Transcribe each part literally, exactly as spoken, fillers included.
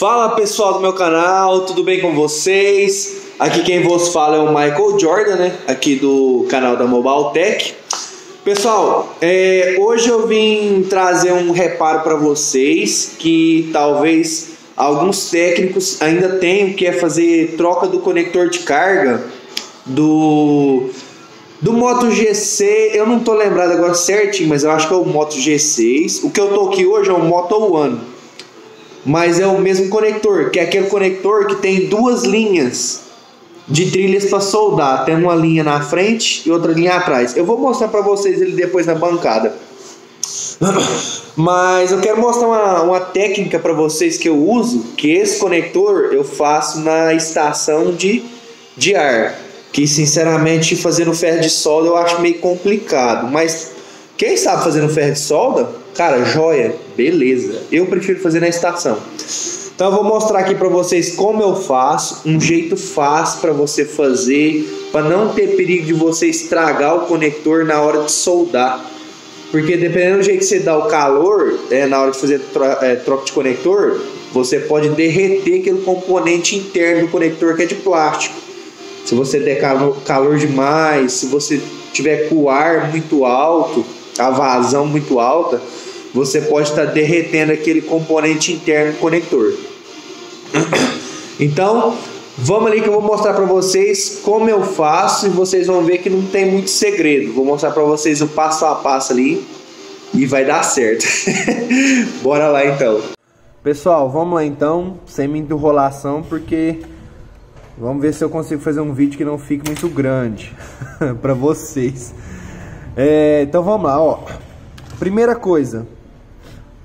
Fala pessoal do meu canal, tudo bem com vocês? Aqui quem vos fala é o Michael Jordan, né? Aqui do canal da MobalTech. Pessoal, é, hoje eu vim trazer um reparo para vocês que talvez alguns técnicos ainda tenham, que é fazer troca do conector de carga do, do Moto G C. Eu não tô lembrado agora certinho, mas eu acho que é o Moto G seis. O que eu tô aqui hoje é o Moto One, mas é o mesmo conector, que é aquele conector que tem duas linhas de trilhas para soldar. Tem uma linha na frente e outra linha atrás. Eu vou mostrar para vocês ele depois na bancada. Mas eu quero mostrar uma, uma técnica para vocês que eu uso, que esse conector eu faço na estação de, de ar. Que sinceramente fazendo ferro de solda eu acho meio complicado, mas quem sabe fazendo ferro de solda, cara, joia, beleza. Eu prefiro fazer na estação. Então eu vou mostrar aqui para vocês como eu faço, um jeito fácil para você fazer, para não ter perigo de você estragar o conector na hora de soldar. Porque dependendo do jeito que você dá o calor, é, na hora de fazer tro é, troca de conector, você pode derreter aquele componente interno do conector que é de plástico. Se você der calor, calor demais, se você tiver com o ar muito alto, a vazão muito alta, você pode estar derretendo aquele componente interno do conector. Então vamos ali que eu vou mostrar para vocês como eu faço, e vocês vão ver que não tem muito segredo. Vou mostrar para vocês o passo a passo ali e vai dar certo. Bora lá então. Pessoal, vamos lá então, sem muita enrolação, porque vamos ver se eu consigo fazer um vídeo que não fique muito grande para vocês. É, então vamos lá, ó. Primeira coisa,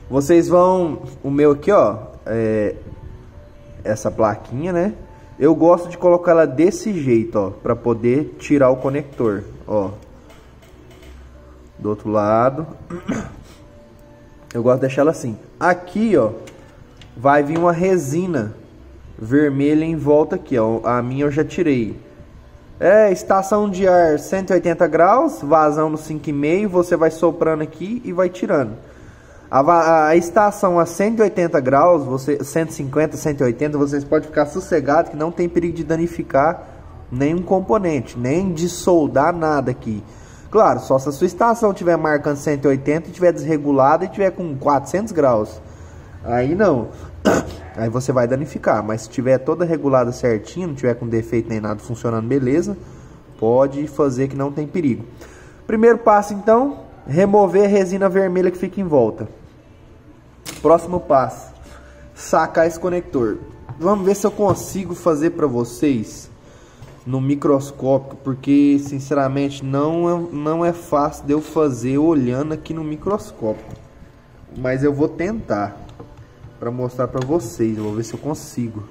vocês vão, o meu aqui, ó, é, essa plaquinha, né? Eu gosto de colocar ela desse jeito, ó, para poder tirar o conector, ó. Do outro lado, eu gosto de deixar ela assim. Aqui, ó, vai vir uma resina vermelha em volta aqui, ó. A minha eu já tirei. É, estação de ar cento e oitenta graus, vazão no cinco vírgula cinco, você vai soprando aqui e vai tirando. A, a estação a cento e oitenta graus, você, cento e cinquenta, cento e oitenta, vocês podem ficar sossegados que não tem perigo de danificar nenhum componente, nem de soldar nada aqui. Claro, só se a sua estação estiver marcando cento e oitenta, estiver desregulada e estiver com quatrocentos graus. Aí não, aí você vai danificar, mas se tiver toda regulada certinho, não tiver com defeito nem nada funcionando, beleza, pode fazer que não tem perigo. Primeiro passo então, remover a resina vermelha que fica em volta. Próximo passo, sacar esse conector. Vamos ver se eu consigo fazer para vocês no microscópio, porque sinceramente não é, não é fácil de eu fazer olhando aqui no microscópio, mas eu vou tentar para mostrar para vocês. Eu vou ver se eu consigo.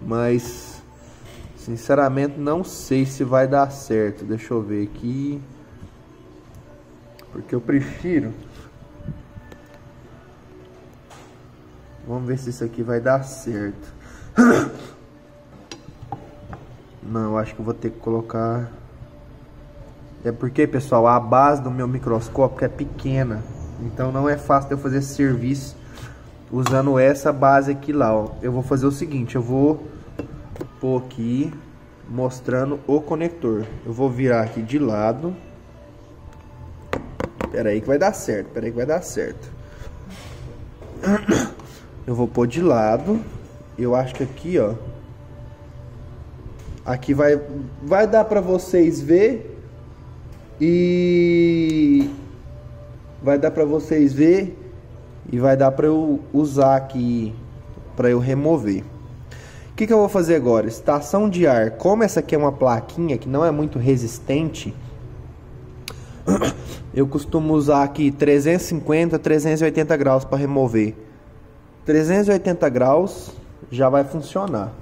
Mas sinceramente não sei se vai dar certo. Deixa eu ver aqui, porque eu prefiro. Vamos ver se isso aqui vai dar certo. Não, eu acho que eu vou ter que colocar. É porque, pessoal, a base do meu microscópio é pequena, então não é fácil eu fazer esse serviço usando essa base aqui lá, ó. Eu vou fazer o seguinte, eu vou pôr aqui mostrando o conector. Eu vou virar aqui de lado. Pera aí que vai dar certo, pera aí que vai dar certo. Eu vou pôr de lado. Eu acho que aqui, ó, aqui vai, vai dar pra vocês ver. E... vai dar para vocês ver e vai dar para eu usar aqui, para eu remover. O que que eu vou fazer agora? Estação de ar. Como essa aqui é uma plaquinha que não é muito resistente, eu costumo usar aqui trezentos e cinquenta, trezentos e oitenta graus para remover. trezentos e oitenta graus já vai funcionar.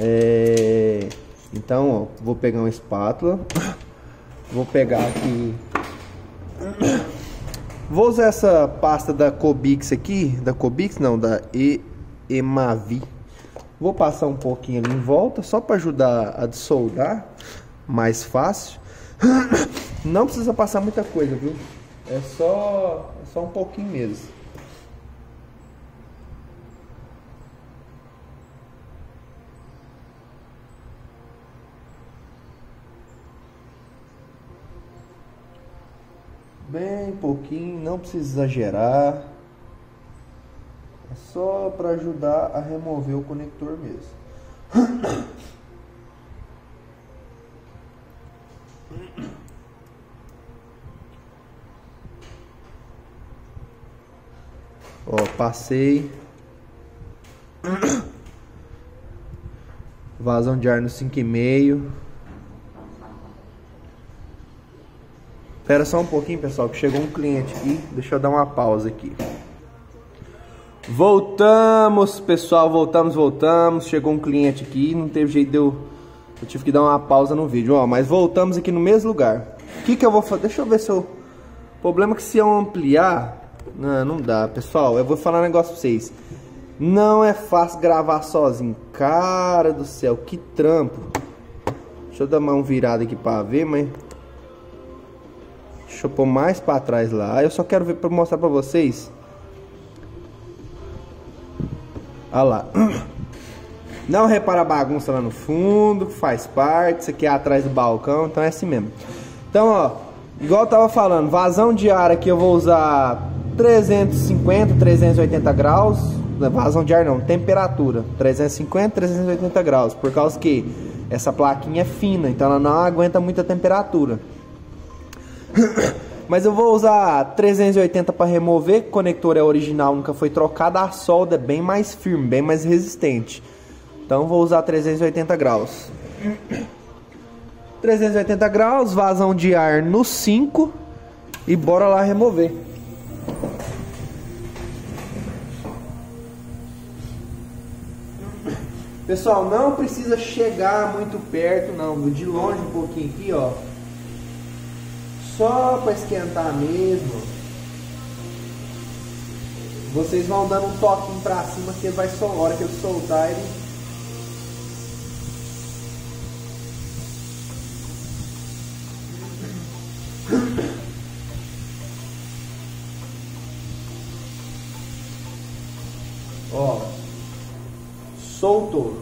É... Então, ó, vou pegar uma espátula, vou pegar aqui. Vou usar essa pasta da Kobix aqui, da Kobix não, da e Emavi. Vou passar um pouquinho ali em volta, só para ajudar a dissoldar, mais fácil. Não precisa passar muita coisa, viu? É só, é só um pouquinho mesmo. bem pouquinho, não precisa exagerar. É só para ajudar a remover o conector mesmo. Ó, passei. Vazão de ar no cinco e meio. Espera só um pouquinho, pessoal, que chegou um cliente aqui. Deixa eu dar uma pausa aqui. Voltamos, pessoal, voltamos, voltamos. Chegou um cliente aqui, não teve jeito, deu... eu tive que dar uma pausa no vídeo, ó, mas voltamos aqui no mesmo lugar. O que que eu vou fazer? Deixa eu ver se eu... O problema é que se eu ampliar... Não, não dá, pessoal. Eu vou falar um negócio pra vocês. Não é fácil gravar sozinho. Cara do céu, que trampo. Deixa eu dar uma virada aqui pra ver, mas... deixa eu pôr mais pra trás lá. Eu só quero ver pra mostrar pra vocês. Olha lá. Não repara a bagunça lá no fundo. Faz parte. Isso aqui é atrás do balcão. Então é assim mesmo. Então, ó. Igual eu tava falando. Vazão de ar aqui eu vou usar... trezentos e cinquenta, trezentos e oitenta graus. Vazão de ar não, temperatura trezentos e cinquenta, trezentos e oitenta graus. Por causa que essa plaquinha é fina, então ela não aguenta muita temperatura. Mas eu vou usar trezentos e oitenta para remover. O conector é original, nunca foi trocado. A solda é bem mais firme, bem mais resistente. Então vou usar trezentos e oitenta graus. trezentos e oitenta graus, vazão de ar no cinco. E bora lá remover. Pessoal, não precisa chegar muito perto não, de longe um pouquinho aqui, ó. Só para esquentar mesmo. Vocês vão dando um toquinho para cima que vai só a hora que eu soltar ele. Ó. Soltou.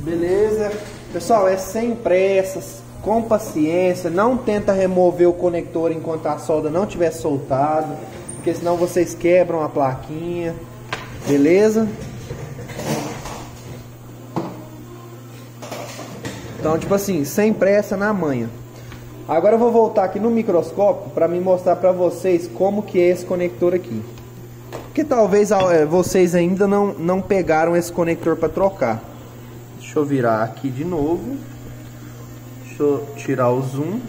Beleza? Pessoal, é sem pressas, com paciência. Não tenta remover o conector enquanto a solda não tiver soltado, porque senão vocês quebram a plaquinha. Beleza? Então, tipo assim, sem pressa, na manha. Agora eu vou voltar aqui no microscópio para me mostrar para vocês como que é esse conector aqui. Que talvez vocês ainda não, não pegaram esse conector para trocar. Deixa eu virar aqui de novo. Deixa eu tirar o zoom.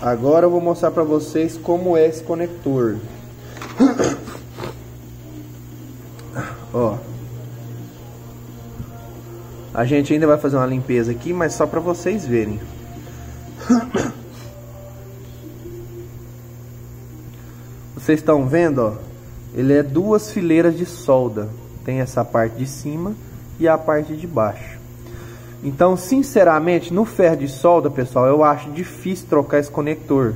Agora eu vou mostrar para vocês como é esse conector. Ó. A gente ainda vai fazer uma limpeza aqui, mas só para vocês verem. Vocês estão vendo, ó, ele é duas fileiras de solda. Tem essa parte de cima e a parte de baixo. Então, sinceramente, no ferro de solda, pessoal, eu acho difícil trocar esse conector.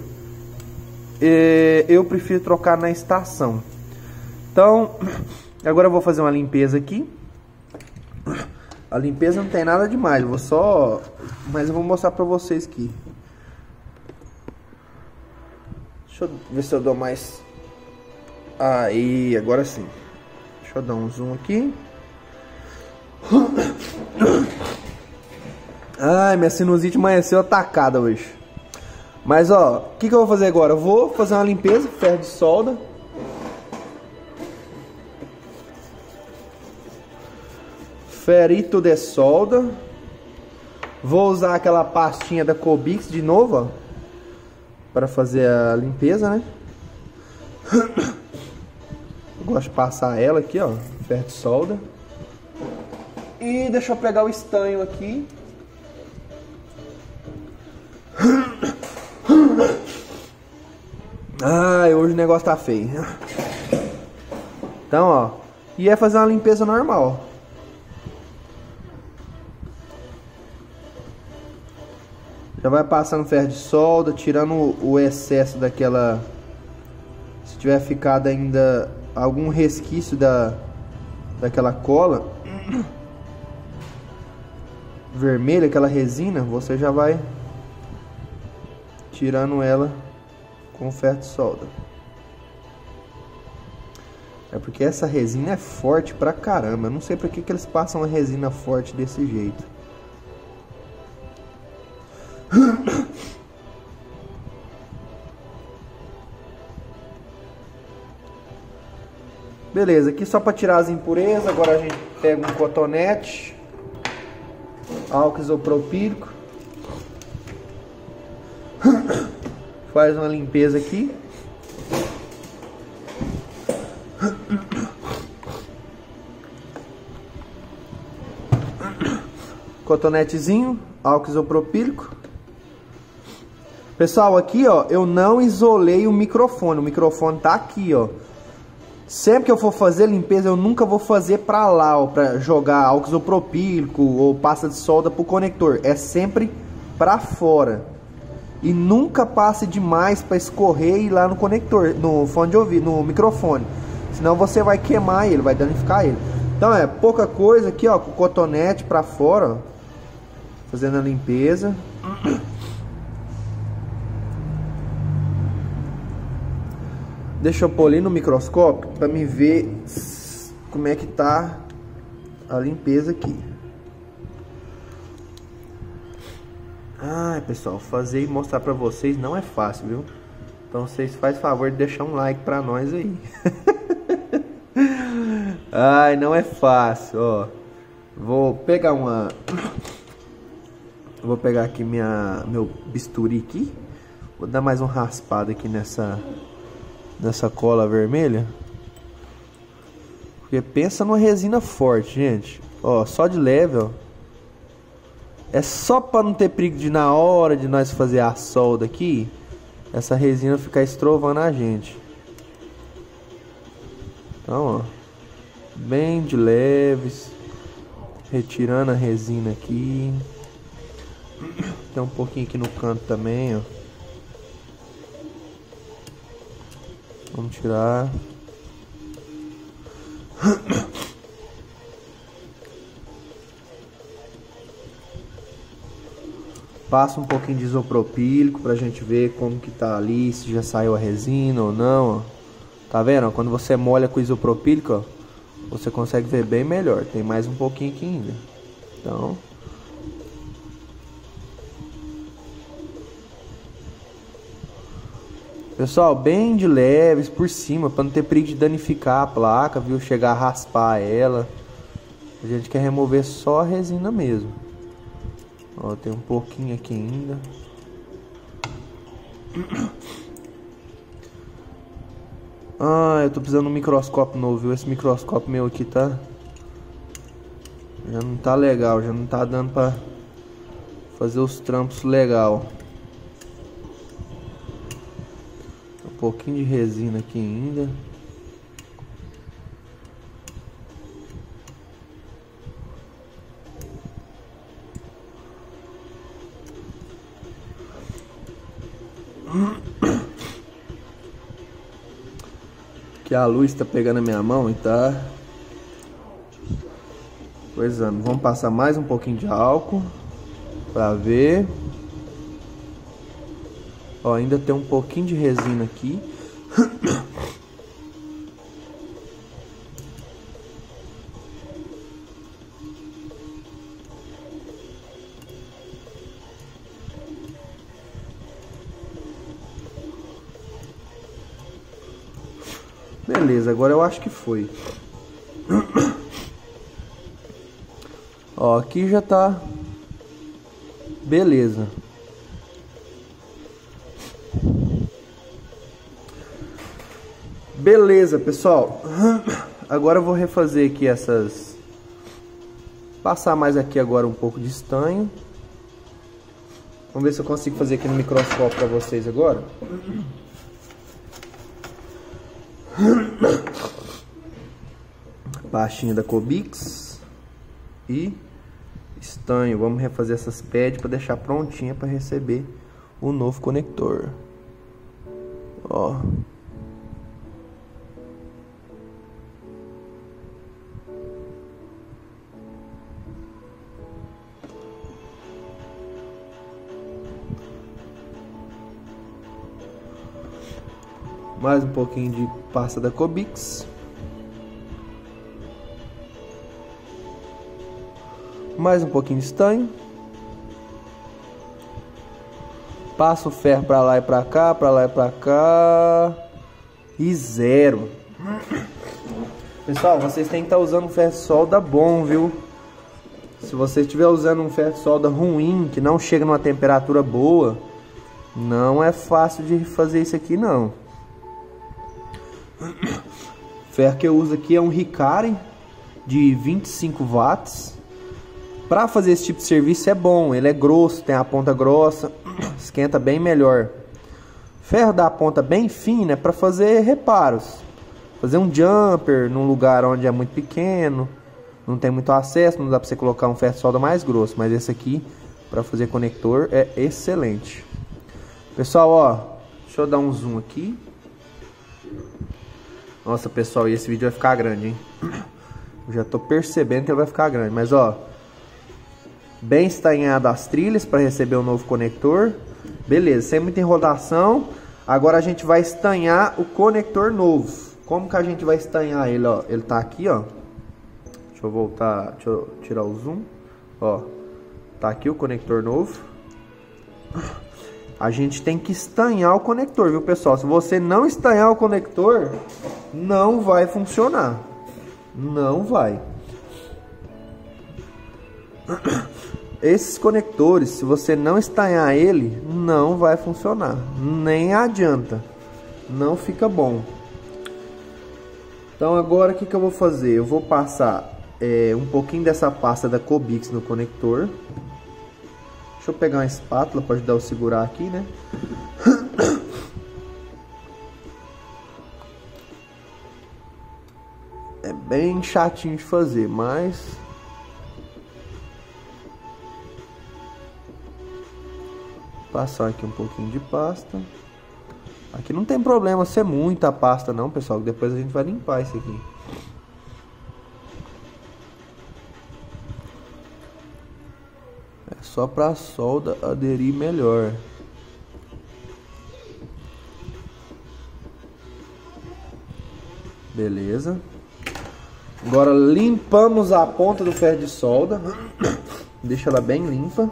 E eu prefiro trocar na estação. Então, agora eu vou fazer uma limpeza aqui. A limpeza não tem nada demais, eu vou só... mas eu vou mostrar pra vocês aqui. Deixa eu ver se eu dou mais... Aí, agora sim. Deixa eu dar um zoom aqui. Ai, minha sinusite amanheceu atacada hoje. Mas, ó, o que que eu vou fazer agora? Eu vou fazer uma limpeza, ferro de solda. Ferrito de solda. Vou usar aquela pastinha da Kobix de novo, ó, para fazer a limpeza, né? Eu gosto de passar ela aqui, ó, ferro de solda. E deixa eu pegar o estanho aqui. Ai, hoje o negócio tá feio. Então, ó, e é fazer uma limpeza normal. Já vai passando ferro de solda, tirando o excesso daquela... se tiver ficado ainda algum resquício da, daquela cola vermelha, aquela resina, você já vai tirando ela com ferro de solda. É porque essa resina é forte pra caramba. Eu não sei pra que, que eles passam a resina forte desse jeito. Beleza, aqui só pra tirar as impurezas. Agora a gente pega um cotonete, álcool isopropílico, faz uma limpeza aqui. Cotonetezinho, álcool isopropílico. Pessoal, aqui ó, eu não isolei o microfone. O microfone tá aqui ó. Sempre que eu for fazer limpeza, eu nunca vou fazer pra lá, ó, pra jogar álcool isopropílico ou pasta de solda pro conector. É sempre pra fora. E nunca passe demais pra escorrer e ir lá no conector, no fone de ouvido, no microfone. Senão você vai queimar ele, vai danificar ele. Então é pouca coisa aqui, ó, com o cotonete pra fora, ó, fazendo a limpeza. Deixa eu pôr ali no microscópio para me ver como é que tá a limpeza aqui. Ah, pessoal, fazer e mostrar para vocês não é fácil, viu? Então vocês faz favor de deixar um like para nós aí. Ai, não é fácil, ó. Vou pegar uma Vou pegar aqui minha meu bisturi aqui. Vou dar mais um raspado aqui nessa Nessa cola vermelha. Porque pensa numa resina forte, gente. Ó, só de leve, ó. É só pra não ter perigo de na hora de nós fazer a solda aqui, essa resina ficar estrovando a gente. Então, ó, bem de leves. Retirando a resina aqui. Tem um pouquinho aqui no canto também, ó. Vamos tirar. Passa um pouquinho de isopropílico pra gente ver como que tá ali, se já saiu a resina ou não, ó. Tá vendo? Quando você molha com isopropílico, ó, você consegue ver bem melhor. Tem mais um pouquinho aqui ainda. Então... pessoal, bem de leves por cima, para não ter perigo de danificar a placa, viu? Chegar a raspar ela. A gente quer remover só a resina mesmo. Ó, tem um pouquinho aqui ainda. Ah, eu tô precisando de um microscópio novo, viu? Esse microscópio meu aqui tá... já não tá legal, já não tá dando pra fazer os trampos legal. Um pouquinho de resina aqui ainda. Que a luz tá pegando a minha mão e tá coisando. Vamos passar mais um pouquinho de álcool pra ver. Ó, ainda tem um pouquinho de resina aqui. Beleza, agora eu acho que foi. Ó, aqui já tá. Beleza. Beleza, pessoal. Agora eu vou refazer aqui essas... passar mais aqui agora um pouco de estanho. Vamos ver se eu consigo fazer aqui no microscópio para vocês agora. Pastinha da Kobix. E estanho. Vamos refazer essas pads para deixar prontinha para receber o novo conector. Ó... mais um pouquinho de pasta da Kobix, mais um pouquinho de estanho, passa o ferro para lá e para cá, para lá e para cá e zero. Pessoal, vocês têm que estar usando um ferro de solda bom, viu? Se você estiver usando um ferro de solda ruim, que não chega numa temperatura boa, não é fácil de fazer isso aqui, não. O ferro que eu uso aqui é um Ricare de vinte e cinco watts. Para fazer esse tipo de serviço é bom, ele é grosso, tem a ponta grossa, esquenta bem melhor. Ferro da ponta bem fina é para fazer reparos, fazer um jumper num lugar onde é muito pequeno, não tem muito acesso, não dá para você colocar um ferro de solda mais grosso, mas esse aqui para fazer conector é excelente. Pessoal, ó, deixa eu dar um zoom aqui. Nossa, pessoal, e esse vídeo vai ficar grande, hein? Eu já tô percebendo que ele vai ficar grande, mas ó, bem estanhado as trilhas para receber o novo conector. Beleza, sem muita enrolação. Agora a gente vai estanhar o conector novo. Como que a gente vai estanhar ele, ó? Ele tá aqui, ó. Deixa eu voltar, deixa eu tirar o zoom. Ó, tá aqui o conector novo. A gente tem que estanhar o conector, viu, pessoal? Se você não estanhar o conector, não vai funcionar. Não vai. Esses conectores, se você não estanhar ele, não vai funcionar. Nem adianta. Não fica bom. Então agora o que, que eu vou fazer? Eu vou passar... É, um pouquinho dessa pasta da Kobix no conector. Deixa eu pegar uma espátula para ajudar eu a segurar aqui, né? É bem chatinho de fazer, mas passar aqui um pouquinho de pasta. Aqui não tem problema ser muita pasta não, pessoal, depois a gente vai limpar isso aqui. Só para a solda aderir melhor. Beleza. Agora limpamos a ponta do ferro de solda. Deixa ela bem limpa.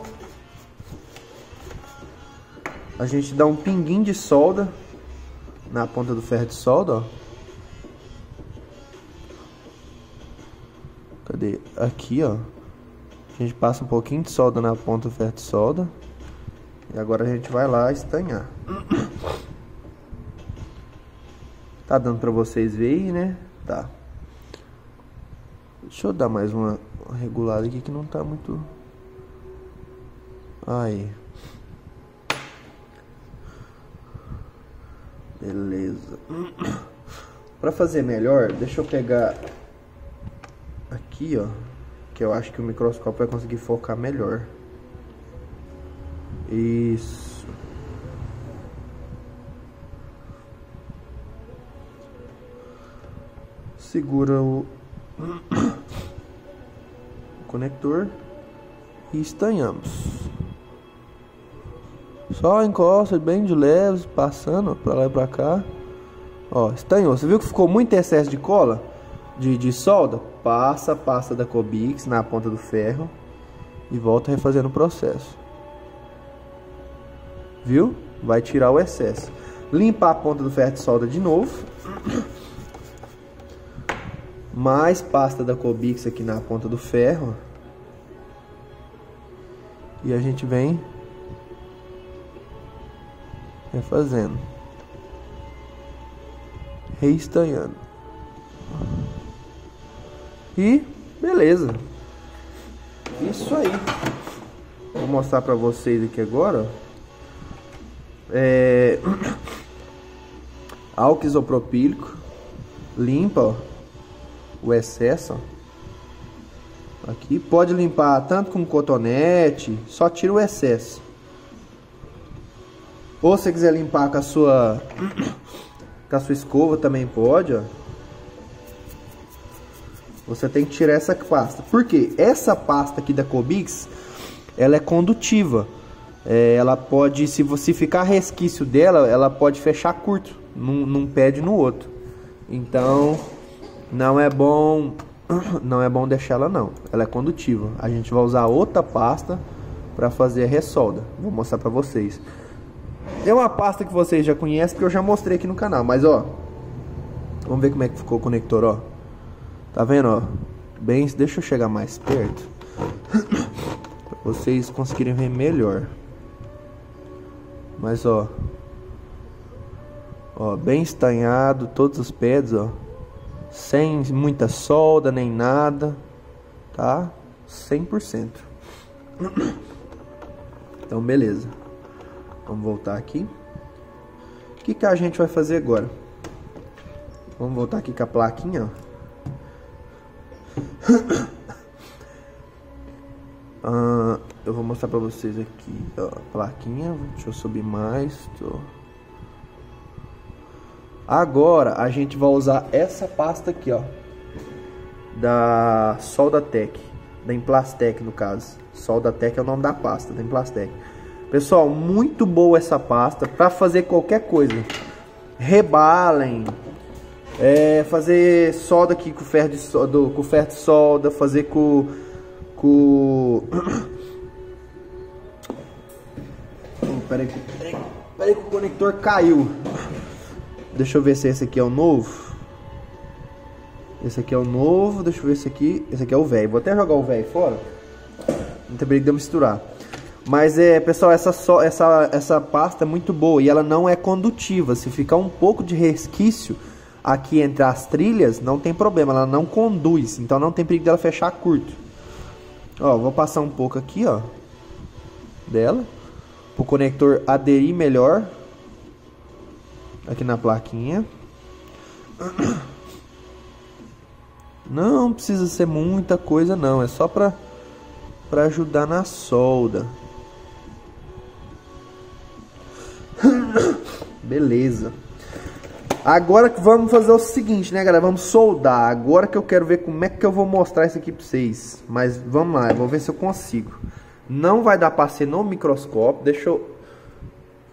A gente dá um pinguinho de solda na ponta do ferro de solda, ó. Cadê? Aqui, ó. A gente passa um pouquinho de solda na ponta do ferro de solda. E agora a gente vai lá estanhar. Tá dando pra vocês verem, né? Tá. Deixa eu dar mais uma regulada aqui que não tá muito... Aí. Beleza. Pra fazer melhor, deixa eu pegar... Aqui, ó. Que eu acho que o microscópio vai conseguir focar melhor. Isso. Segura o, o conector e estanhamos. Só encosta bem de leve, passando para lá e para cá. Ó, estanhou. Você viu que ficou muito excesso de cola? De, de solda, passa a pasta da Kobix na ponta do ferro e volta refazendo o processo. Viu? Vai tirar o excesso. Limpa a ponta do ferro de solda de novo. Mais pasta da Kobix aqui na ponta do ferro. E a gente vem refazendo. Reestanhando. E beleza. Isso aí. Vou mostrar pra vocês aqui agora. É... Álcool isopropílico. Limpa, ó, o excesso, ó. Aqui pode limpar tanto com cotonete. Só tira o excesso. Ou se você quiser limpar com a sua com a sua escova também pode, ó. Você tem que tirar essa pasta. Por quê? Essa pasta aqui da Kobix, ela é condutiva. É, ela pode, se você ficar resquício dela, ela pode fechar curto. num, num pad e no outro. Então não é bom, não é bom deixar ela não. Ela é condutiva. A gente vai usar outra pasta para fazer a ressolda. Vou mostrar para vocês. É uma pasta que vocês já conhecem, que eu já mostrei aqui no canal, mas ó, vamos ver como é que ficou o conector, ó. Tá vendo, ó? Bem, deixa eu chegar mais perto para vocês conseguirem ver melhor. Mas ó, ó, bem estanhado todos os pads, ó. Sem muita solda nem nada, tá? cem por cento. Então beleza. Vamos voltar aqui. O que que a gente vai fazer agora? Vamos voltar aqui com a plaquinha, ó. uh, eu vou mostrar pra vocês aqui, ó, a plaquinha. Deixa eu subir mais. Tô... Agora a gente vai usar essa pasta aqui, ó, da Soldatec, da Implastec no caso. Soldatec é o nome da pasta, da Implastec. Pessoal, muito boa essa pasta para fazer qualquer coisa. Rebalem, é, fazer solda aqui com ferro de solda, com ferro de solda, fazer com, com... Peraí, peraí, peraí que o conector caiu. Deixa eu ver se esse aqui é o novo. Esse aqui é o novo, deixa eu ver esse aqui. Esse aqui é o velho, vou até jogar o velho fora. Não tem perigo de eu misturar. Mas é, pessoal, essa, só, essa, essa pasta é muito boa e ela não é condutiva. Se ficar um pouco de resquício aqui entre as trilhas, não tem problema, ela não conduz. Então não tem perigo dela fechar curto. Ó, vou passar um pouco aqui, ó, dela, para o conector aderir melhor aqui na plaquinha. Não precisa ser muita coisa não, é só para para ajudar na solda. Beleza. Agora que vamos fazer o seguinte, né, galera? Vamos soldar. Agora que eu quero ver como é que eu vou mostrar isso aqui pra vocês. Mas vamos lá, eu vou ver se eu consigo. Não vai dar pra ser no microscópio. Deixa eu...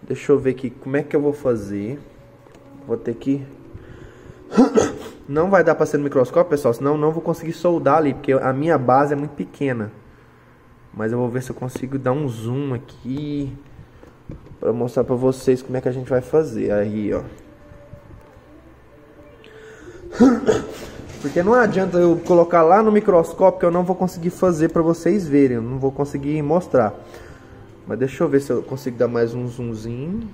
Deixa eu ver aqui como é que eu vou fazer. Vou ter que... Não vai dar pra ser no microscópio, pessoal. Senão eu não vou conseguir soldar ali, porque a minha base é muito pequena. Mas eu vou ver se eu consigo dar um zoom aqui para mostrar para vocês como é que a gente vai fazer. Aí, ó. Porque não adianta eu colocar lá no microscópio que eu não vou conseguir fazer para vocês verem. Eu não vou conseguir mostrar. Mas deixa eu ver se eu consigo dar mais um zoomzinho.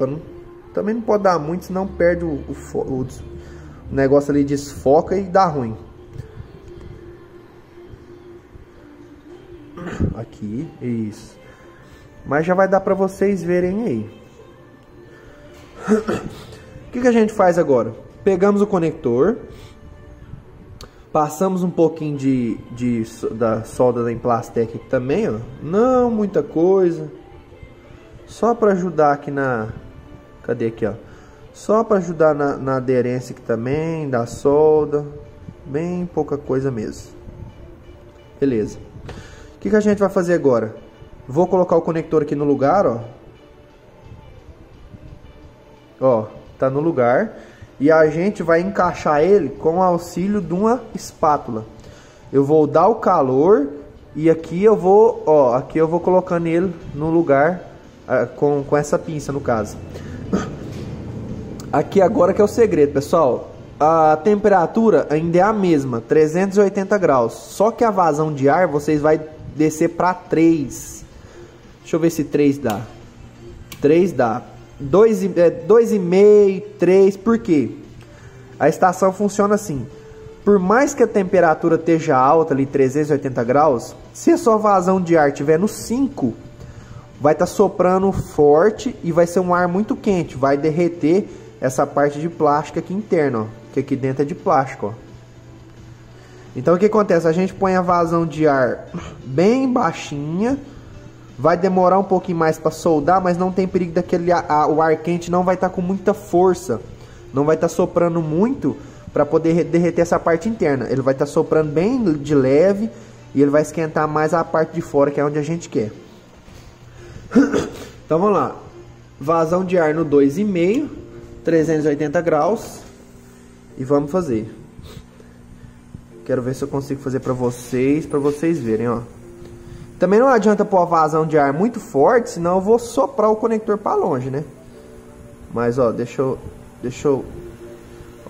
Não... Também não pode dar muito, senão perde o, o, fo... o negócio ali, desfoca e dá ruim. Aqui, isso. Mas já vai dar pra vocês verem aí. O que que a gente faz agora? Pegamos o conector, passamos um pouquinho de, de da solda da Implastec aqui também, ó. Não muita coisa, só pra ajudar aqui na... Cadê aqui, ó? Só pra ajudar na, na aderência aqui também, da solda. Bem pouca coisa mesmo. Beleza. O que que a gente vai fazer agora? Vou colocar o conector aqui no lugar, ó. Ó, tá no lugar. E a gente vai encaixar ele com o auxílio de uma espátula. Eu vou dar o calor e aqui eu vou, ó, aqui eu vou colocando ele no lugar com, com essa pinça, no caso. Aqui agora que é o segredo, pessoal. A temperatura ainda é a mesma, trezentos e oitenta graus. Só que a vazão de ar, vocês vai descer para três. Deixa eu ver se três dá. três dá. dois e meio, três. Por quê? A estação funciona assim. Por mais que a temperatura esteja alta, ali trezentos e oitenta graus, se a sua vazão de ar estiver no cinco, vai estar soprando forte e vai ser um ar muito quente. Vai derreter essa parte de plástico aqui interna, ó, que aqui dentro é de plástico, ó. Então o que acontece? A gente põe a vazão de ar bem baixinha. Vai demorar um pouquinho mais para soldar, mas não tem perigo daquele a, a, o ar quente não vai estar tá com muita força. Não vai estar tá soprando muito para poder derreter essa parte interna. Ele vai estar tá soprando bem de leve e ele vai esquentar mais a parte de fora, que é onde a gente quer. Então vamos lá. Vazão de ar no dois vírgula cinco, trezentos e oitenta graus. E vamos fazer. Quero ver se eu consigo fazer pra vocês, pra vocês verem, ó. Também não adianta pôr a vazão de ar muito forte, senão eu vou soprar o conector pra longe, né? Mas, ó, deixa eu... Deixa eu...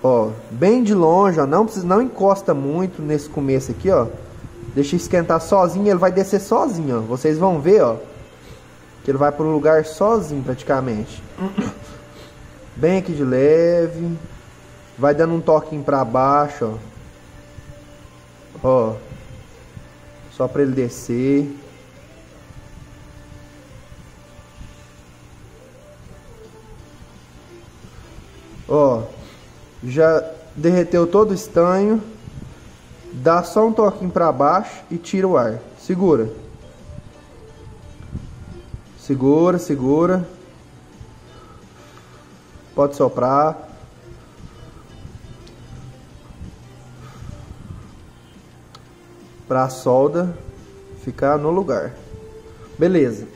Ó, bem de longe, ó. Não precisa, não encosta muito nesse começo aqui, ó. Deixa esquentar sozinho, ele vai descer sozinho, ó. Vocês vão ver, ó, que ele vai pro lugar sozinho, praticamente. Bem aqui de leve. Vai dando um toquinho pra baixo, ó. Ó, só para ele descer. Ó, já derreteu todo o estanho. Dá só um toquinho para baixo e tira o ar. Segura. Segura, segura. Pode soprar. Para a solda ficar no lugar. Beleza.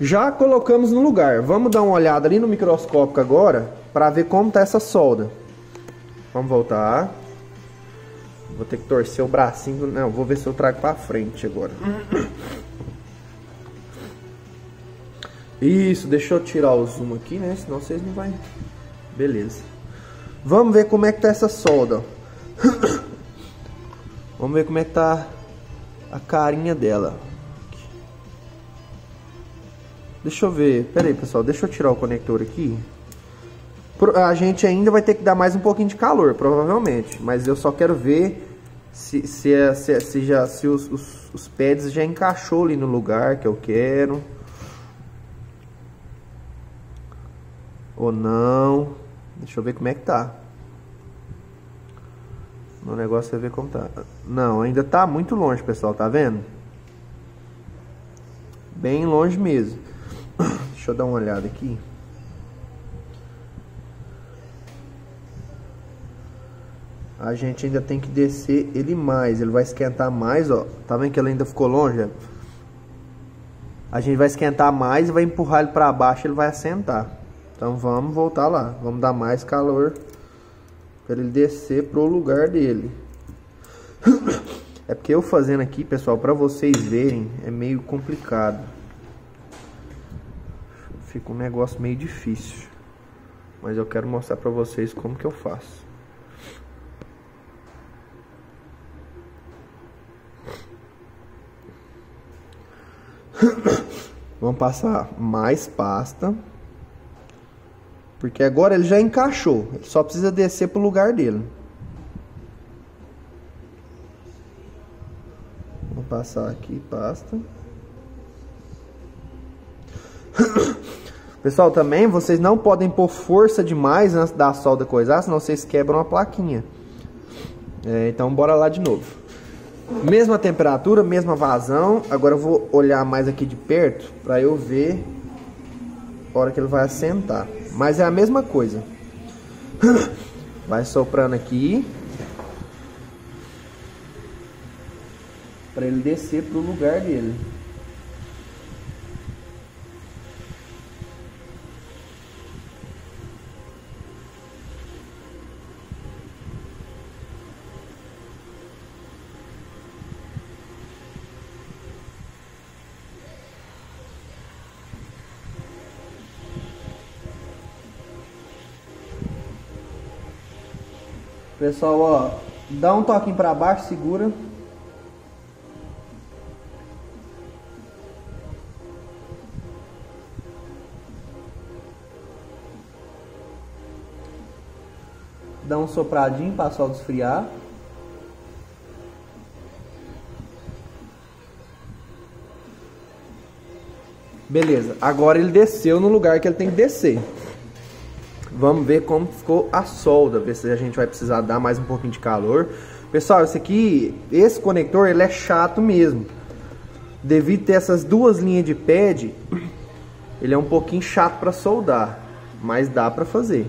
Já colocamos no lugar. Vamos dar uma olhada ali no microscópio agora para ver como tá essa solda. Vamos voltar. Vou ter que torcer o bracinho. Não, vou ver se eu trago para frente agora. Isso, deixa eu tirar o zoom aqui, né? Senão vocês não vão... Beleza. Vamos ver como é que tá essa solda. Vamos ver como é que tá a carinha dela. Deixa eu ver. Pera aí, pessoal. Deixa eu tirar o conector aqui. A gente ainda vai ter que dar mais um pouquinho de calor, provavelmente. Mas eu só quero ver se, se, se, se, já, se os, os, os pads já encaixou ali no lugar que eu quero. Ou não. Deixa eu ver como é que tá. O negócio é ver como tá. Não, ainda tá muito longe, pessoal, tá vendo? Bem longe mesmo. Deixa eu dar uma olhada aqui. A gente ainda tem que descer ele mais. Ele vai esquentar mais, ó. Tá vendo que ele ainda ficou longe? A gente vai esquentar mais e vai empurrar ele pra baixo, ele vai assentar. Então vamos voltar lá. Vamos dar mais calor para ele descer pro lugar dele. É porque eu fazendo aqui, pessoal, para vocês verem, é meio complicado. Fica um negócio meio difícil. Mas eu quero mostrar para vocês como que eu faço. Vamos passar mais pasta. Porque agora ele já encaixou, ele só precisa descer pro lugar dele. Vou passar aqui, pasta. Pessoal, também vocês não podem pôr força demais antes da solda coisar, senão vocês quebram a plaquinha. É, então bora lá de novo. Mesma temperatura, mesma vazão. Agora eu vou olhar mais aqui de perto para eu ver a hora que ele vai assentar. Mas é a mesma coisa. Vai soprando aqui para ele descer pro lugar dele. Pessoal, ó, dá um toquinho para baixo, segura. Dá um sopradinho para a solda esfriar. Beleza, agora ele desceu no lugar que ele tem que descer. Vamos ver como ficou a solda, ver se a gente vai precisar dar mais um pouquinho de calor. Pessoal, esse aqui, esse conector, ele é chato mesmo. Devido ter essas duas linhas de pad, ele é um pouquinho chato para soldar, mas dá para fazer.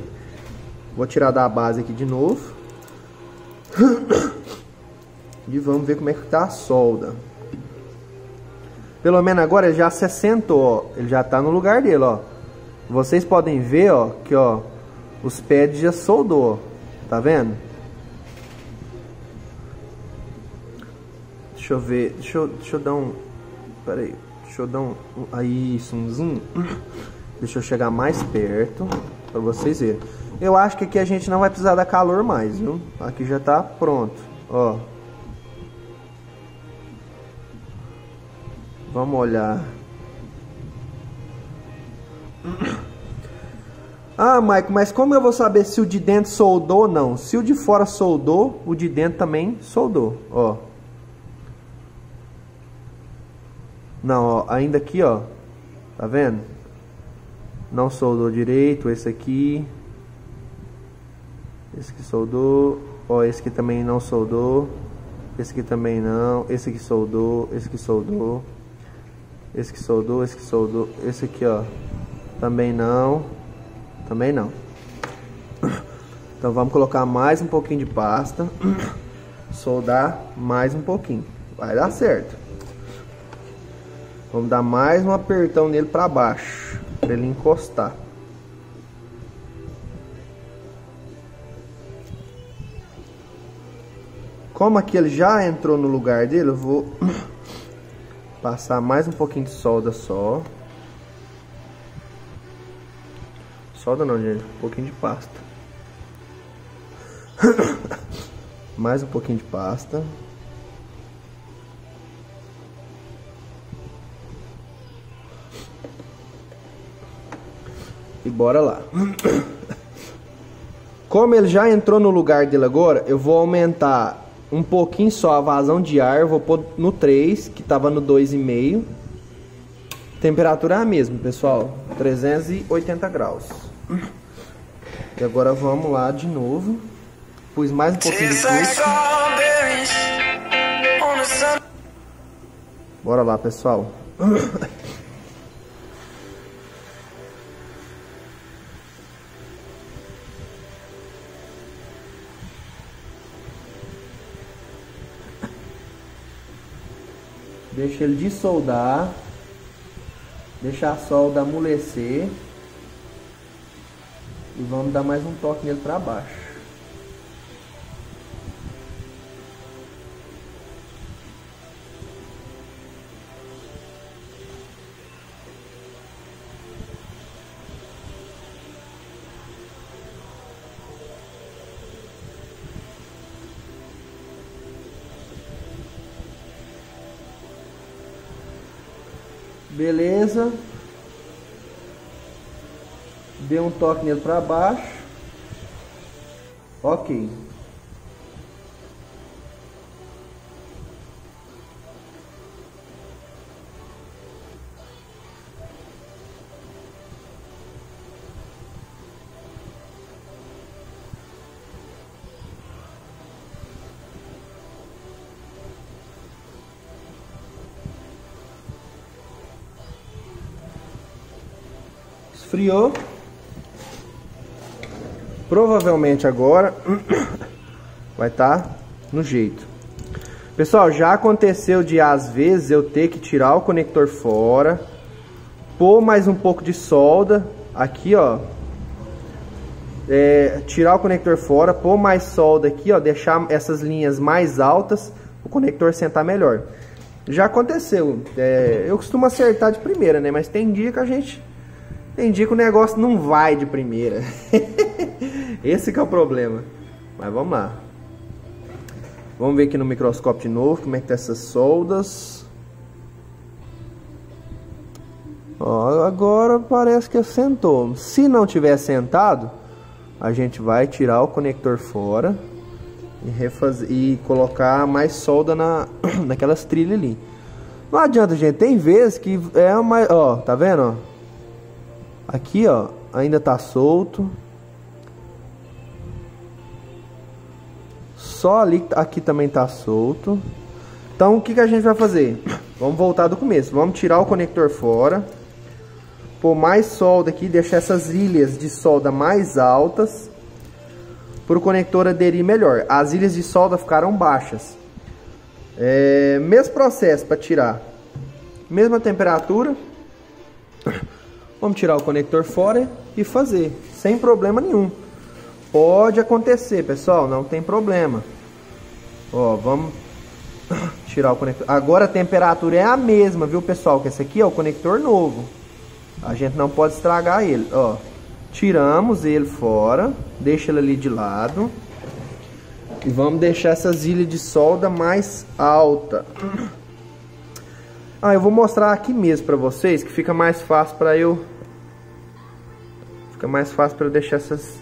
Vou tirar da base aqui de novo. E vamos ver como é que tá a solda. Pelo menos agora ele já se assentou, ó. Ele já tá no lugar dele, ó. Vocês podem ver, ó, que ó, os pads já soldou, ó. Tá vendo? Deixa eu ver, deixa eu, deixa eu dar um, peraí, deixa eu dar um, aí, zoomzinho. Deixa eu chegar mais perto pra vocês verem. Eu acho que aqui a gente não vai precisar dar calor mais, viu? Aqui já tá pronto, ó. Vamos olhar. Ah, Maico, mas como eu vou saber se o de dentro soldou ou não? Se o de fora soldou, o de dentro também soldou, ó. Não, ó, ainda aqui, ó. Tá vendo? Não soldou direito, esse aqui. Esse que soldou. Ó, esse que também não soldou. Esse que também não. Esse que soldou, esse que soldou. Esse que soldou, esse que soldou. Esse aqui, ó. Também não. Também não. Então vamos colocar mais um pouquinho de pasta. Soldar mais um pouquinho. Vai dar certo. Vamos dar mais um apertão nele para baixo, para ele encostar. Como aqui ele já entrou no lugar dele, eu vou passar mais um pouquinho de solda só. Solda não, gente, um pouquinho de pasta. Mais um pouquinho de pasta. E bora lá. Como ele já entrou no lugar dele agora, eu vou aumentar um pouquinho só a vazão de ar. Eu vou pôr no três, que tava no dois vírgula cinco. Temperatura é a mesma, pessoal, trezentos e oitenta graus. E agora vamos lá de novo. Pus mais um pouquinho de curso. Bora lá, pessoal. Deixa ele dissoldar. Deixar a solda amolecer. E vamos dar mais um toque nele para baixo. Beleza. Deu um toque nele para baixo. Ok. Esfriou. Provavelmente agora vai estar no jeito. Pessoal, já aconteceu de às vezes eu ter que tirar o conector fora, pôr mais um pouco de solda aqui, ó. É, tirar o conector fora, pôr mais solda aqui, ó. Deixar essas linhas mais altas, o conector sentar melhor. Já aconteceu. É, eu costumo acertar de primeira, né? Mas tem dia que a gente... Tem dia que o negócio não vai de primeira. Esse que é o problema. Mas vamos lá. Vamos ver aqui no microscópio de novo como é que tá essas soldas. Ó, agora parece que assentou. Se não tiver assentado, a gente vai tirar o conector fora e refazer e colocar mais solda na naquelas trilhas ali. Não adianta, gente. Tem vezes que é uma, ó, tá vendo, ó? Aqui, ó, ainda tá solto. Só ali, aqui também tá solto. Então, o que que a gente vai fazer? Vamos voltar do começo. Vamos tirar o conector fora. Pôr mais solda aqui, deixar essas ilhas de solda mais altas para o conector aderir melhor. As ilhas de solda ficaram baixas. É, mesmo processo para tirar. Mesma temperatura. Vamos tirar o conector fora e fazer, sem problema nenhum. Pode acontecer, pessoal, não tem problema. Ó, vamos tirar o conector. Agora a temperatura é a mesma, viu, pessoal? Que esse aqui é o conector novo. A gente não pode estragar ele, ó. Tiramos ele fora, deixa ele ali de lado. E vamos deixar essas ilhas de solda mais alta. Ah, eu vou mostrar aqui mesmo pra vocês, que fica mais fácil pra eu... Fica mais fácil pra eu deixar essas,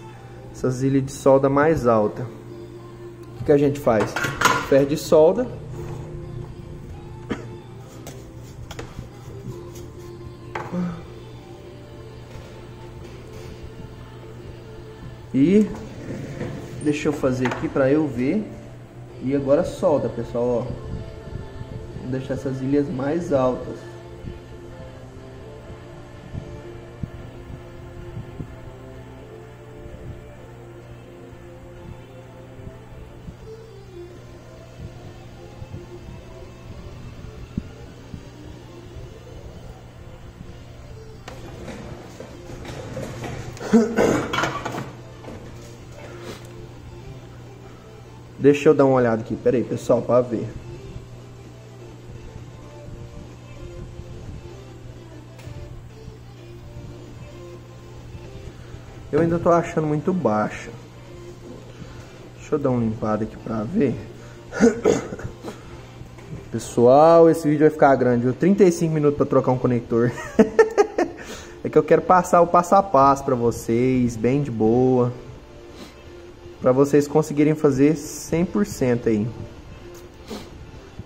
essas ilhas de solda mais alta. O que, que a gente faz? Ferro de solda. E... deixa eu fazer aqui pra eu ver. E agora solda, pessoal, ó. Deixar essas ilhas mais altas. Deixa eu dar uma olhada aqui, peraí, pessoal, para ver. Eu ainda tô achando muito baixa. Deixa eu dar uma limpada aqui pra ver. Pessoal, esse vídeo vai ficar grande, viu? trinta e cinco minutos pra trocar um conector. É que eu quero passar o passo a passo pra vocês, bem de boa, pra vocês conseguirem fazer cem por cento aí.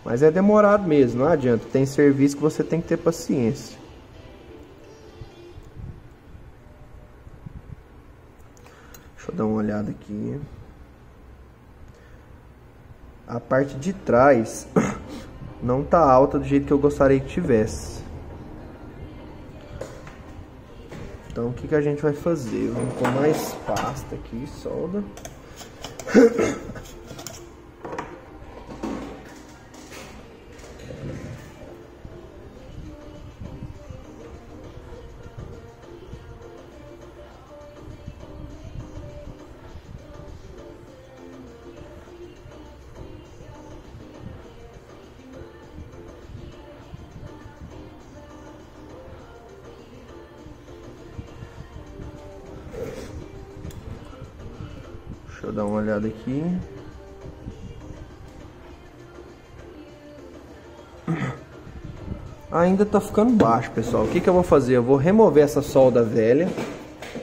Mas é demorado mesmo, não adianta. Tem serviço que você tem que ter paciência. Deixa eu dar uma olhada aqui. A parte de trás não tá alta do jeito que eu gostaria que tivesse. Então o que, que a gente vai fazer? Vamos pôr mais pasta aqui, solda. Deixa eu dar uma olhada aqui. Ainda tá ficando baixo, pessoal. O que que eu vou fazer? Eu vou remover essa solda velha,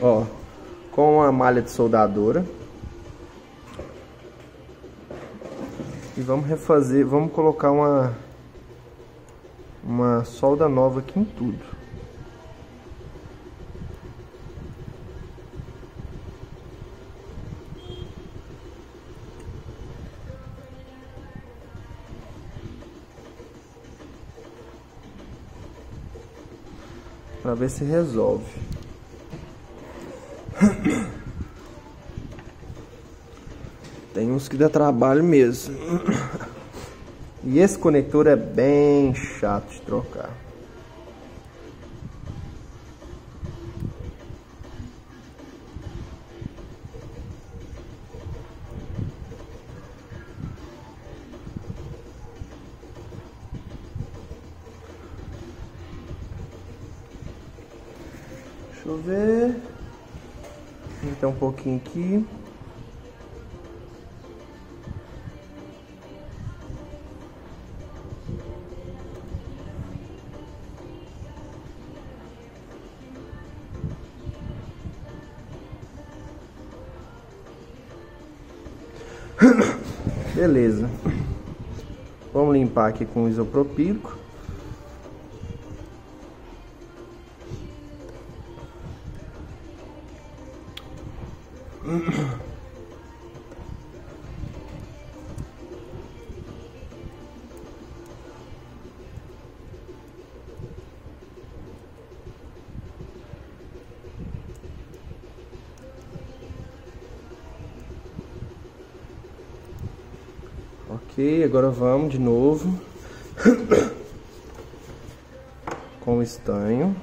ó, com a malha de soldadora. E vamos refazer, vamos colocar uma uma solda nova aqui em tudo. Pra ver se resolve. Tem uns que dá trabalho mesmo. E esse conector é bem chato de trocar. Deixa eu ver. Então um pouquinho aqui. Beleza. Vamos limpar aqui com isopropílico. Ok, agora vamos de novo com o estanho.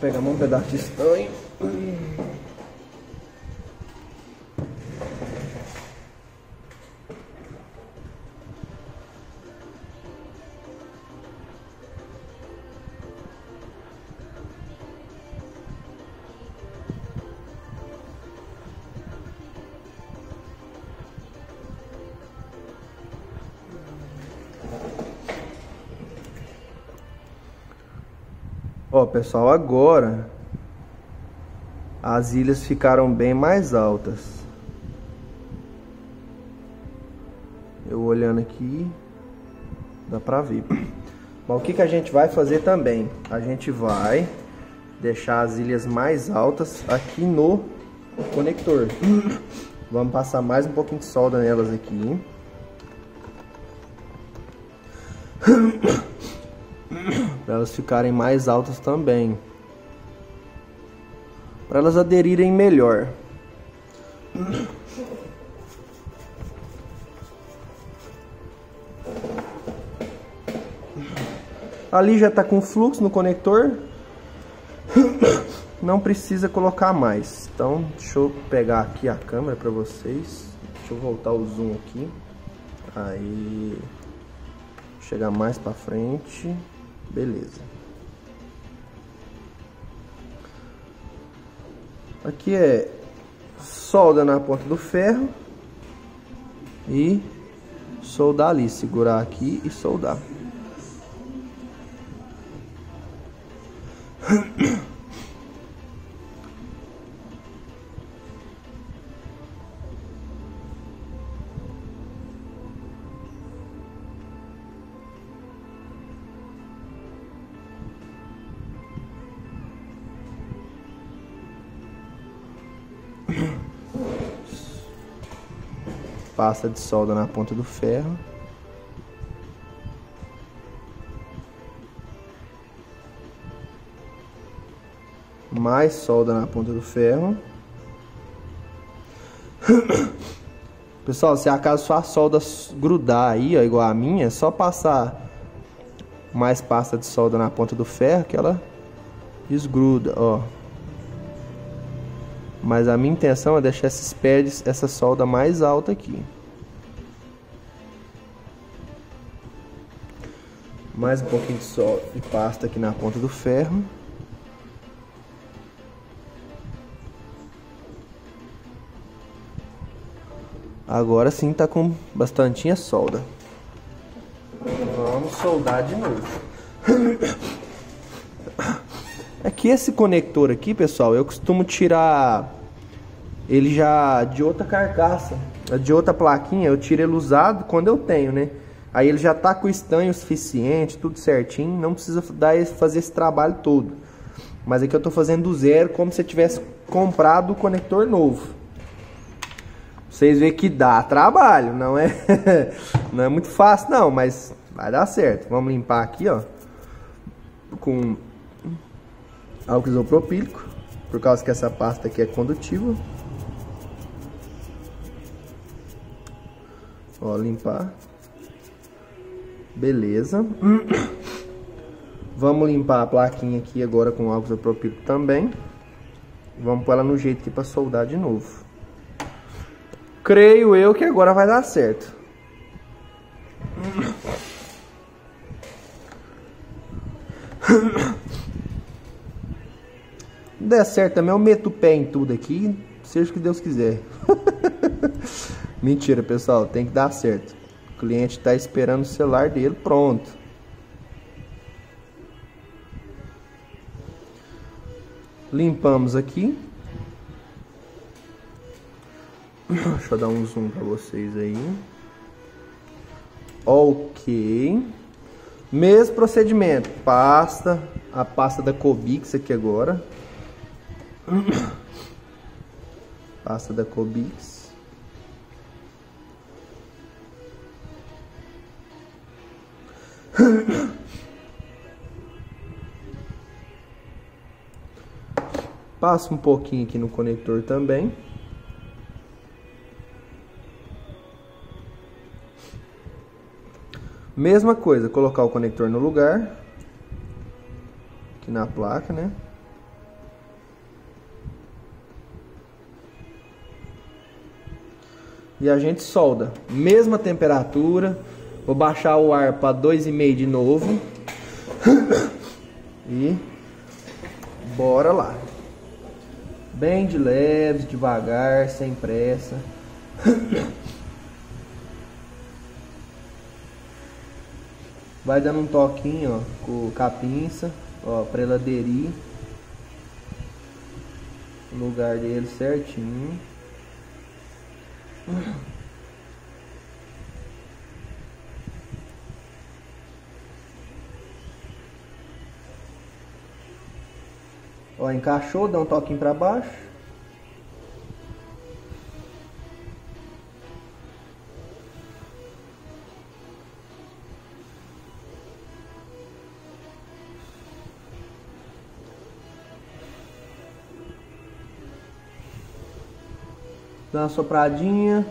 Pegar um pedaço de estanho. Ó, pessoal, agora as ilhas ficaram bem mais altas. Eu olhando aqui, dá pra ver. Mas o que que a gente vai fazer também? A gente vai deixar as ilhas mais altas aqui no conector. Vamos passar mais um pouquinho de solda nelas aqui. Para elas ficarem mais altas também, para elas aderirem melhor. Ali já está com fluxo no conector, não precisa colocar mais. Então deixa eu pegar aqui a câmera para vocês. Deixa eu voltar o zoom aqui, aí chegar mais para frente. Beleza. Aqui é solda na ponta do ferro e soldar ali, segurar aqui e soldar. Passa de solda na ponta do ferro. Mais solda na ponta do ferro. Pessoal, se acaso sua solda grudar aí, ó, igual a minha, é só passar mais pasta de solda na ponta do ferro que ela desgruda, ó. Mas a minha intenção é deixar esses pads, essa solda mais alta aqui. Mais um pouquinho de solda e pasta aqui na ponta do ferro. Agora sim tá com bastantinha solda. Vamos soldar de novo. É que esse conector aqui, pessoal, eu costumo tirar ele já de outra carcaça, de outra plaquinha. Eu tiro ele usado quando eu tenho, né? Aí ele já tá com estanho suficiente, tudo certinho, não precisa dar esse, fazer esse trabalho todo. Mas aqui eu tô fazendo do zero, como se eu tivesse comprado o conector novo. Vocês veem que dá trabalho, não é? Não é muito fácil não, mas vai dar certo. Vamos limpar aqui, ó, com álcool isopropílico, por causa que essa pasta aqui é condutiva. Ó, limpar. Beleza. Vamos limpar a plaquinha aqui agora com álcool isopropílico também. Vamos pôr ela no jeito aqui para soldar de novo. Creio eu que agora vai dar certo. Der certo também, eu meto o pé em tudo aqui, seja o que Deus quiser. Mentira, pessoal, tem que dar certo. O cliente tá esperando o celular dele, pronto. Limpamos aqui. Deixa eu dar um zoom para vocês aí. Ok. Mesmo procedimento, pasta, a pasta da Kobix aqui agora. Pasta da Kobix. Passa um pouquinho aqui no conector também. Mesma coisa, colocar o conector no lugar. Aqui na placa, né? E a gente solda. Mesma temperatura. Vou baixar o ar para dois e meio de novo. E bora lá. Bem de leve, devagar, sem pressa. Vai dando um toquinho, ó, com, com a pinça, ó, pra ele aderir o lugar dele certinho. Ó, encaixou, dá um toquinho pra baixo. Dá uma sopradinha.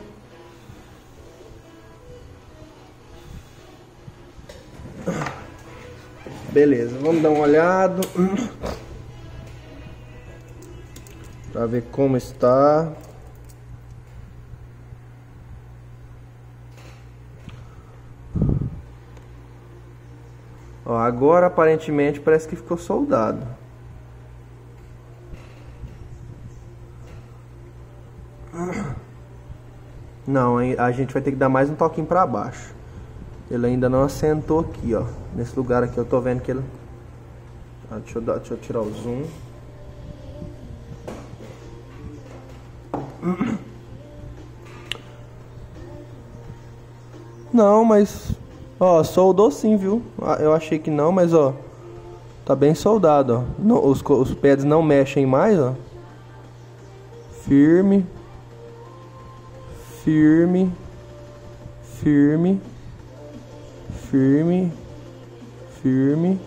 Beleza, vamos dar uma olhada para ver como está. Ó, agora aparentemente parece que ficou soldado. Não, a gente vai ter que dar mais um toquinho para baixo. Ele ainda não assentou aqui, ó. Nesse lugar aqui eu tô vendo que ele... Ah, deixa eu dar, deixa eu tirar o zoom. Não, mas... Ó, soldou sim, viu? Eu achei que não, mas ó... Tá bem soldado, ó. Não, os, os pads não mexem mais, ó. Firme. Firme, firme, firme, firme,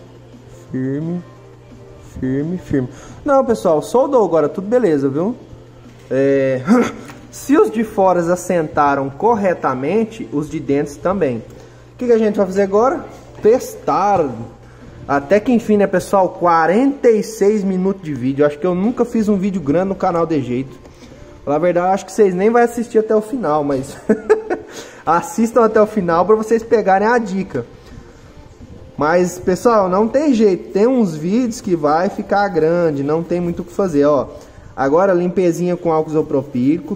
firme, firme, firme. Não, pessoal, soldou agora, tudo beleza, viu? É... Se os de fora assentaram corretamente, os de dentro também. O que, que a gente vai fazer agora? Testar. Até que enfim, né, pessoal? quarenta e seis minutos de vídeo. Acho que eu nunca fiz um vídeo grande no canal de jeito. Na verdade, acho que vocês nem vão assistir até o final, mas assistam até o final para vocês pegarem a dica. Mas, pessoal, não tem jeito. Tem uns vídeos que vai ficar grande, não tem muito o que fazer, ó. Agora, limpezinha com álcool isopropílico.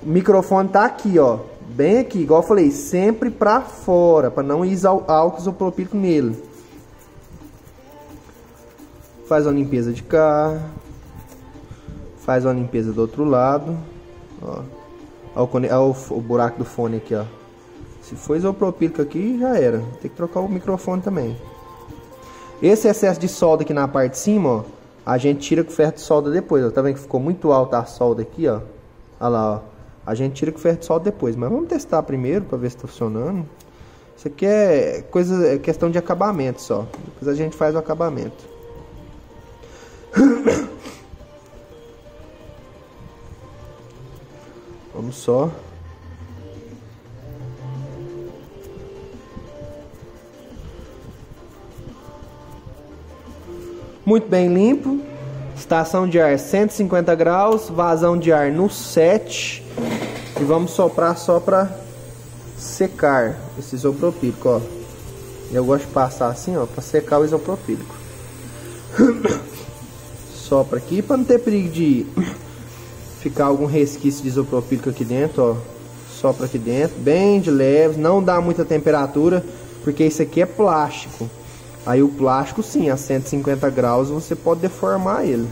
O microfone tá aqui, ó. Bem aqui, igual eu falei, sempre para fora, para não ir álcool isopropílico nele. Faz uma limpeza de cá. Faz uma limpeza do outro lado, ó. Olha o, o buraco do fone aqui, ó. Se for isopropílico aqui, já era. Tem que trocar o microfone também. Esse excesso de solda aqui na parte de cima, ó, a gente tira com ferro de solda depois, ó. Tá vendo que ficou muito alta a solda aqui, ó. Olha lá, ó. A gente tira com ferro de solda depois, mas vamos testar primeiro pra ver se tá funcionando. Isso aqui é, coisa, é questão de acabamento só. Depois a gente faz o acabamento. Vamos só. Muito bem limpo. Estação de ar cento e cinquenta graus. Vazão de ar no sete. E vamos soprar só para secar esse isopropílico, ó. Eu gosto de passar assim, ó, para secar o isopropílico. Sopra aqui para não ter perigo de... ficar algum resquício de isopropílico aqui dentro, ó. Sopra aqui dentro, bem de leve, não dá muita temperatura, porque isso aqui é plástico. Aí o plástico, sim, a cento e cinquenta graus você pode deformar ele.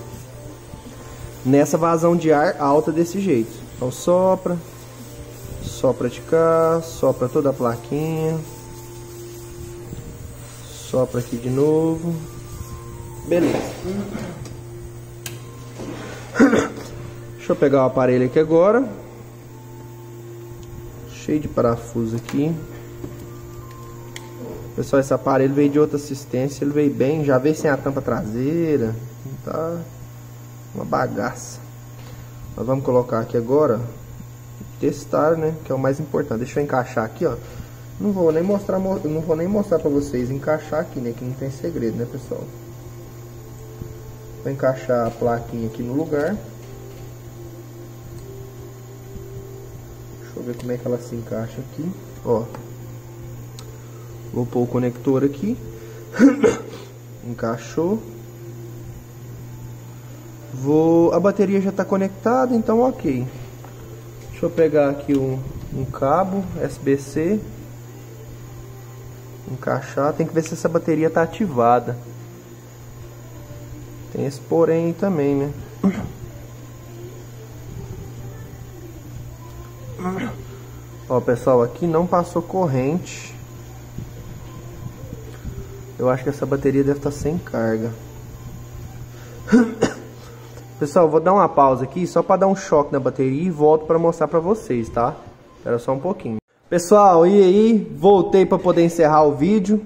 Nessa vazão de ar alta desse jeito. Então sopra, sopra de cá, sopra toda a plaquinha. Sopra aqui de novo. Beleza. Deixa eu pegar o aparelho aqui agora. Cheio de parafuso aqui. Pessoal, esse aparelho veio de outra assistência. Ele veio bem, já veio sem a tampa traseira. Tá uma bagaça. Nós vamos colocar aqui agora. Testar, né? Que é o mais importante. Deixa eu encaixar aqui, ó. Não vou nem mostrar, não vou nem mostrar pra vocês encaixar aqui, né? Que não tem segredo, né, pessoal? Vou encaixar a plaquinha aqui no lugar. Deixa eu ver como é que ela se encaixa aqui. Ó. Vou pôr o conector aqui. Encaixou. Vou... A bateria já tá conectada, então ok. Deixa eu pegar aqui um, um cabo U S B C. Encaixar. Tem que ver se essa bateria tá ativada. Tem esse porém também, né? Ó, pessoal, aqui não passou corrente. Eu acho que essa bateria deve estar sem carga. Pessoal, vou dar uma pausa aqui só para dar um choque na bateria e volto para mostrar para vocês, tá? Espera só um pouquinho. Pessoal, e aí? Voltei para poder encerrar o vídeo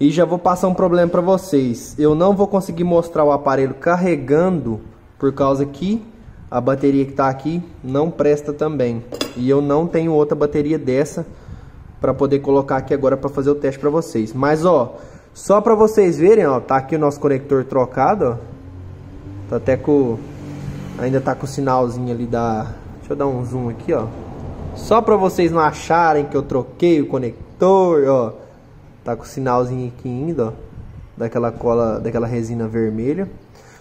e já vou passar um problema para vocês. Eu não vou conseguir mostrar o aparelho carregando por causa que a bateria que tá aqui não presta também. E eu não tenho outra bateria dessa para poder colocar aqui agora para fazer o teste para vocês. Mas ó, só para vocês verem, ó, tá aqui o nosso conector trocado, ó. Tá até com... Ainda tá com o sinalzinho ali da... Deixa eu dar um zoom aqui, ó. Só pra vocês não acharem que eu troquei o conector, ó. Tá com o sinalzinho aqui ainda, ó. Daquela cola... Daquela resina vermelha.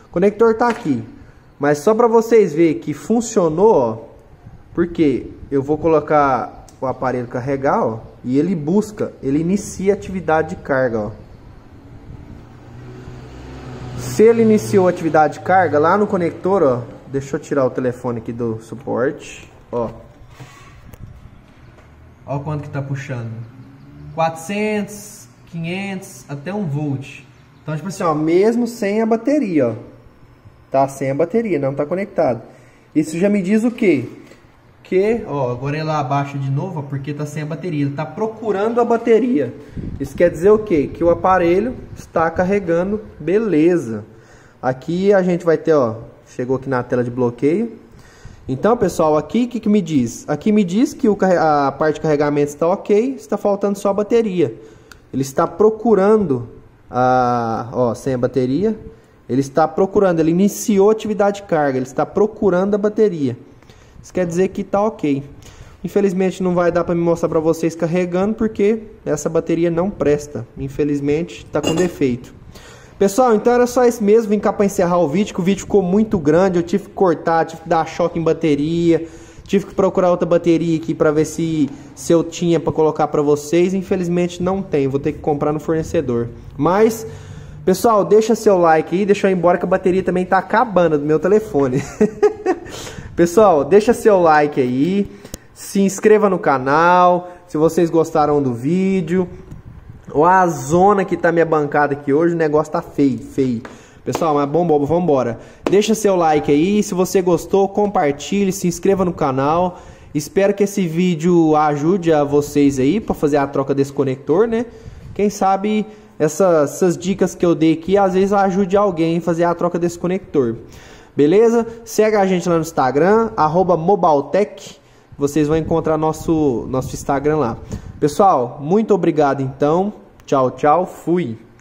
O conector tá aqui. Mas só pra vocês verem que funcionou, ó. Porque eu vou colocar o aparelho carregar, ó. E ele busca... Ele inicia a atividade de carga, ó. Se ele iniciou a atividade de carga, lá no conector, ó, deixa eu tirar o telefone aqui do suporte, ó. Ó quanto que tá puxando. quatrocentos, quinhentos, até um volt. Então, tipo assim, ó, mesmo sem a bateria, ó. Tá sem a bateria, não tá conectado. Isso já me diz o quê? Que, ó, agora ele abaixa de novo, ó, porque tá sem a bateria. Ele tá procurando a bateria. Isso quer dizer o quê? Que o aparelho está carregando, beleza. Aqui a gente vai ter, ó, chegou aqui na tela de bloqueio. Então, pessoal, aqui o que, que me diz? Aqui me diz que o, a parte de carregamento está ok, está faltando só a bateria. Ele está procurando, a, ó, sem a bateria. Ele está procurando, ele iniciou a atividade de carga, ele está procurando a bateria. Isso quer dizer que tá ok. Infelizmente não vai dar para me mostrar para vocês carregando, porque essa bateria não presta. Infelizmente tá com defeito. Pessoal, então era só isso mesmo. Vim cá para encerrar o vídeo, que o vídeo ficou muito grande. Eu tive que cortar, tive que dar choque em bateria. Tive que procurar outra bateria aqui para ver se, se eu tinha para colocar para vocês. Infelizmente não tem, vou ter que comprar no fornecedor. Mas... pessoal, deixa seu like aí, deixa eu ir embora que a bateria também tá acabando do meu telefone. Pessoal, deixa seu like aí, se inscreva no canal, se vocês gostaram do vídeo. Olha a zona que tá minha bancada aqui hoje, o negócio tá feio, feio. Pessoal, mas bom, bobo, vambora. Deixa seu like aí, se você gostou, compartilhe, se inscreva no canal. Espero que esse vídeo ajude a vocês aí pra fazer a troca desse conector, né? Quem sabe essa, essas dicas que eu dei aqui, às vezes ajude alguém a fazer a troca desse conector. Beleza? Segue a gente lá no Instagram, arroba MobalTech. Vocês vão encontrar nosso, nosso Instagram lá. Pessoal, muito obrigado então. Tchau, tchau. Fui.